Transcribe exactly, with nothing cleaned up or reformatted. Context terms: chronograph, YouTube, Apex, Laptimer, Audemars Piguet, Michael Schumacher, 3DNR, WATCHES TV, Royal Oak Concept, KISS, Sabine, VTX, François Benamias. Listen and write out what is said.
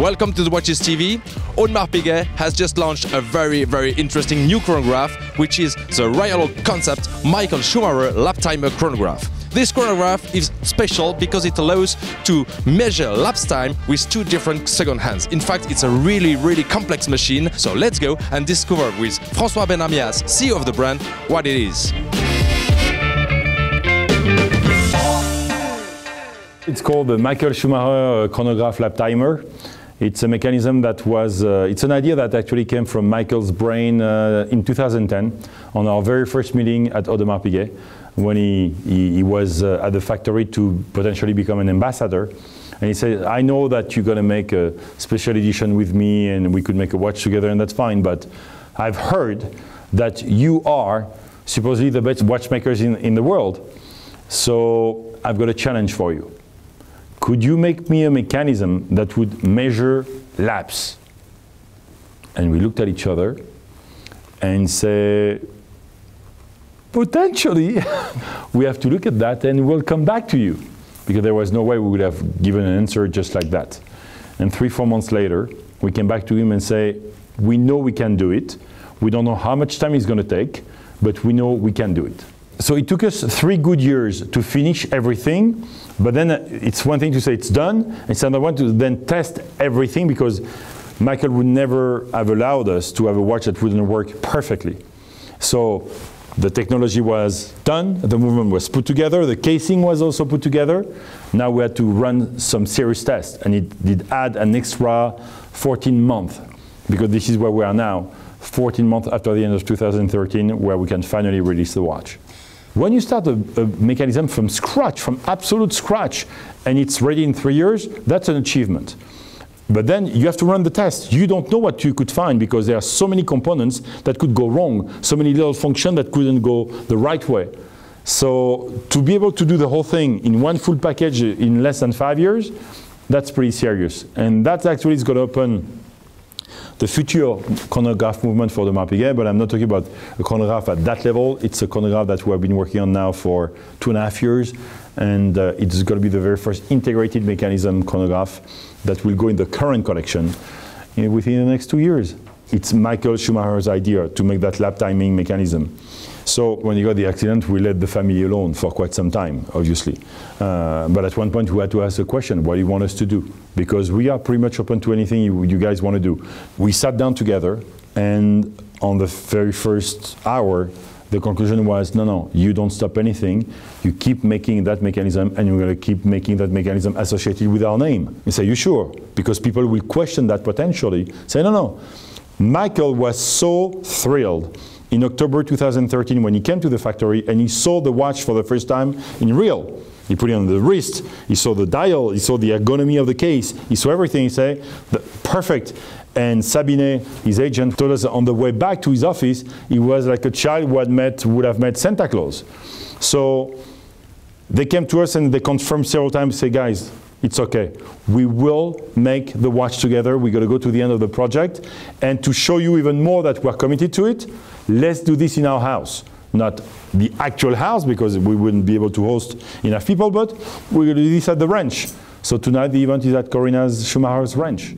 Welcome to the Watches T V. Audemars Piguet has just launched a very, very interesting new chronograph, which is the Royal Oak Concept Michael Schumacher lap timer chronograph. This chronograph is special because it allows to measure lapse time with two different second hands. In fact, it's a really, really complex machine. So let's go and discover with François Benamias, C E O of the brand, what it is. It's called the Michael Schumacher chronograph lap timer. It's a mechanism that was, uh, it's an idea that actually came from Michael's brain uh, in two thousand ten on our very first meeting at Audemars Piguet when he, he, he was uh, at the factory to potentially become an ambassador. And he said, I know that you're going to make a special edition with me and we could make a watch together and that's fine, but I've heard that you are supposedly the best watchmakers in, in the world. So I've got a challenge for you. Could you make me a mechanism that would measure laps? And we looked at each other and said, potentially, we have to look at that and we'll come back to you. Because there was no way we would have given an answer just like that. And three, four months later, we came back to him and say, we know we can do it. We don't know how much time it's going to take, but we know we can do it. So it took us three good years to finish everything, but then it's one thing to say it's done, it's another one to then test everything because Michael would never have allowed us to have a watch that wouldn't work perfectly. So the technology was done, the movement was put together, the casing was also put together. Now we had to run some serious tests and it did add an extra fourteen months because this is where we are now, fourteen months after the end of two thousand thirteen where we can finally release the watch. When you start a, a mechanism from scratch, from absolute scratch, and it's ready in three years, that's an achievement. But then you have to run the test. You don't know what you could find because there are so many components that could go wrong, so many little functions that couldn't go the right way. So to be able to do the whole thing in one full package in less than five years, that's pretty serious. And that actually is going to open the future chronograph movement for the Audemars Piguet, but I'm not talking about a chronograph at that level. It's a chronograph that we have been working on now for two and a half years, and uh, it's going to be the very first integrated mechanism chronograph that will go in the current collection in, within the next two years. It's Michael Schumacher's idea to make that lap timing mechanism. So when he got the accident, we let the family alone for quite some time, obviously. Uh, but at one point, we had to ask the question, what do you want us to do? Because we are pretty much open to anything you, you guys want to do. We sat down together, and on the very first hour, the conclusion was, no, no, you don't stop anything. You keep making that mechanism, and you're going to keep making that mechanism associated with our name. We say, you sure? Because people will question that potentially. Say, no, no. Michael was so thrilled in October two thousand thirteen when he came to the factory and he saw the watch for the first time in real. He put it on the wrist, he saw the dial, he saw the ergonomy of the case, he saw everything, he said, perfect. And Sabine, his agent, told us on the way back to his office, he was like a child who had met, would have met Santa Claus. So they came to us and they confirmed several times, say, guys, it's okay. We will make the watch together. We're going to go to the end of the project. And to show you even more that we're committed to it, let's do this in our house. Not the actual house, because we wouldn't be able to host enough people, but we're going to do this at the ranch. So tonight the event is at Corina's Schumacher's ranch.